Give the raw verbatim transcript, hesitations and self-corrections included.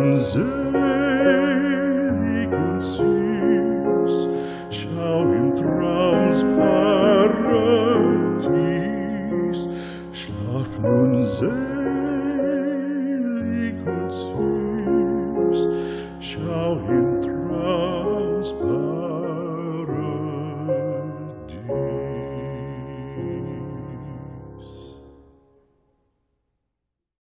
Selig und süß, schau in Traums Paradies.